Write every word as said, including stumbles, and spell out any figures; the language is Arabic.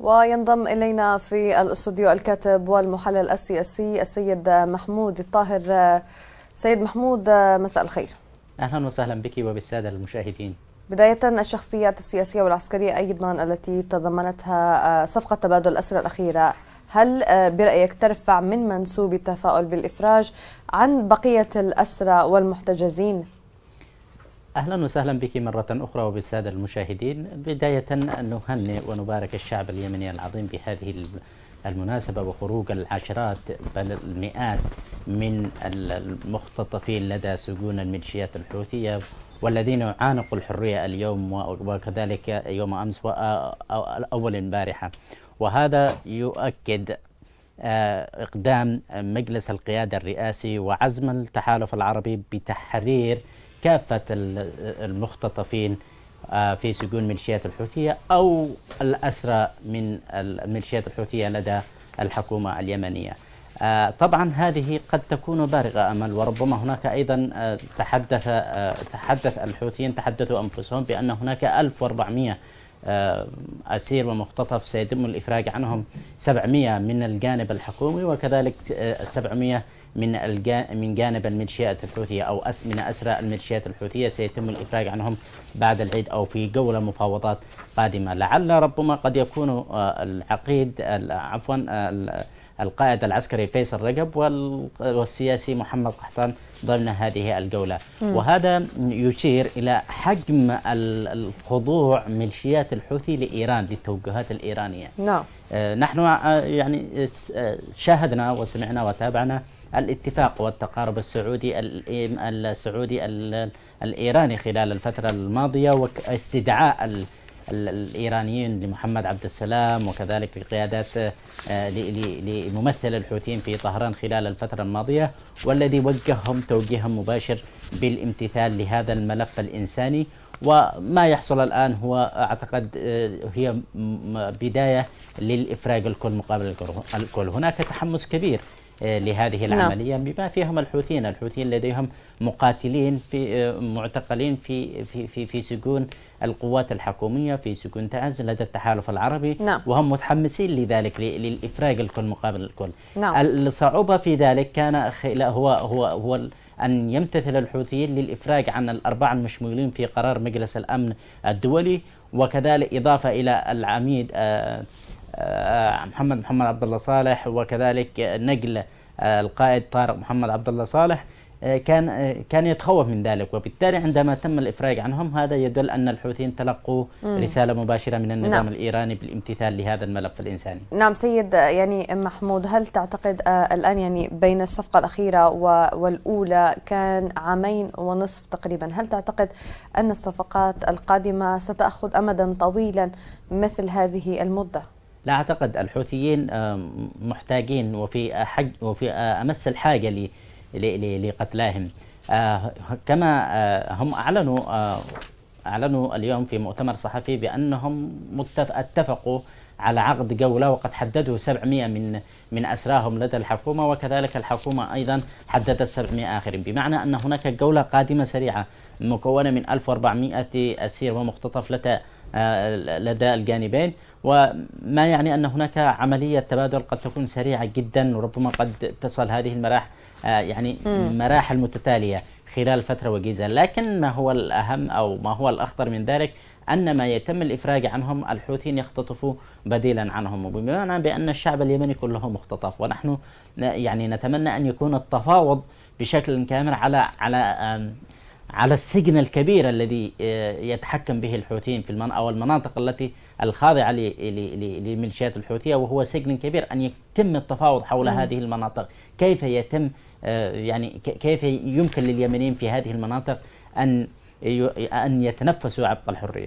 وينضم إلينا في الاستوديو الكاتب والمحلل السياسي السيد محمود الطاهر. سيد محمود، مساء الخير. أهلا وسهلا بك وبالسادة المشاهدين. بداية، الشخصيات السياسية والعسكرية أيضا التي تضمنتها صفقة تبادل الأسرى الأخيرة، هل برأيك ترفع من منسوب التفاؤل بالإفراج عن بقية الأسرى والمحتجزين؟ أهلا وسهلا بك مرة أخرى وبالسادة المشاهدين. بداية نهنئ ونبارك الشعب اليمني العظيم بهذه المناسبة وخروج العشرات بل المئات من المختطفين لدى سجون الميليشيات الحوثية والذين يعانقوا الحرية اليوم وكذلك يوم أمس وأول البارحة، وهذا يؤكد إقدام مجلس القيادة الرئاسي وعزم التحالف العربي بتحرير كافة المختطفين في سجون ميليشيات الحوثية أو الأسرى من الميليشيات الحوثية لدى الحكومة اليمنية. طبعا هذه قد تكون بارغة أمل، وربما هناك أيضا تحدث تحدث الحوثيين تحدثوا أنفسهم بأن هناك ألف وأربعمئة أسير ومختطف سيتم الإفراج عنهم، سبعمئة من الجانب الحكومي وكذلك سبعمئة من من جانب الميليشيات الحوثية أو أس من أسرى الميليشيات الحوثية سيتم الإفراج عنهم بعد العيد أو في جولة مفاوضات قادمة. لعل ربما قد يكون العقيد عفوا القائد العسكري فيصل رجب والسياسي محمد قحطان ضمن هذه الجولة، وهذا يشير إلى حجم الخضوع ميليشيات الحوثي لإيران للتوجهات الإيرانية. نعم. نحن يعني شاهدنا وسمعنا وتابعنا الاتفاق والتقارب السعودي السعودي الإيراني خلال الفترة الماضية واستدعاء الإيرانيين لمحمد عبد السلام وكذلك لقيادات لممثل الحوثيين في طهران خلال الفترة الماضية، والذي وجههم توجيها مباشر بالامتثال لهذا الملف الإنساني. وما يحصل الآن هو أعتقد هي بداية للإفراج الكل مقابل الكل. هناك تحمس كبير لهذه العملية بما فيهم الحوثيين، الحوثيين لديهم مقاتلين في معتقلين في في في, في سجون القوات الحكومية في سجون تعز لدى التحالف العربي. نعم. وهم متحمسين لذلك للإفراج الكل مقابل الكل. نعم. الصعوبة في ذلك كان هو هو هو أن يمتثل الحوثيين للإفراج عن الأربعة المشمولين في قرار مجلس الأمن الدولي، وكذلك إضافة إلى العميد محمد محمد عبد الله صالح وكذلك نقل القائد طارق محمد عبد الله صالح، كان كان يتخوف من ذلك. وبالتالي عندما تم الإفراج عنهم هذا يدل أن الحوثيين تلقوا مم. رسالة مباشرة من النظام نعم. الإيراني بالامتثال لهذا الملف الإنساني. نعم سيد يعني محمود، هل تعتقد الآن يعني بين الصفقة الأخيرة والأولى كان عامين ونصف تقريبا، هل تعتقد أن الصفقات القادمة ستأخذ أمدا طويلا مثل هذه المدة؟ لا أعتقد، الحوثيين محتاجين وفي حج وفي أمس الحاجة لقتلاهم. كما هم أعلنوا أعلنوا اليوم في مؤتمر صحفي بأنهم اتفقوا على عقد جولة، وقد حددوا سبعمئة من من أسراهم لدى الحكومة وكذلك الحكومة أيضا حددت سبعمئة آخرين، بمعنى أن هناك جولة قادمة سريعة مكونة من ألف وأربعمئة أسير ومختطف لدى لدى الجانبين، وما يعني أن هناك عملية تبادل قد تكون سريعة جدا وربما قد تصل هذه المراحل يعني مراحل متتالية خلال فترة وجيزة. لكن ما هو الأهم أو ما هو الأخطر من ذلك أن ما يتم الإفراج عنهم الحوثيين يختطفوا بديلا عنهم، وبمعنى بأن الشعب اليمني كله مختطف. ونحن يعني نتمنى أن يكون التفاوض بشكل كامل على على على السجن الكبير الذي يتحكم به الحوثيين في المنطقة أو المناطق التي الخاضعة لميليشيات الحوثية، وهو سجن كبير، أن يتم التفاوض حول مم. هذه المناطق. كيف يتم يعني كيف يمكن لليمنيين في هذه المناطق أن أن يتنفسوا عبق الحرية.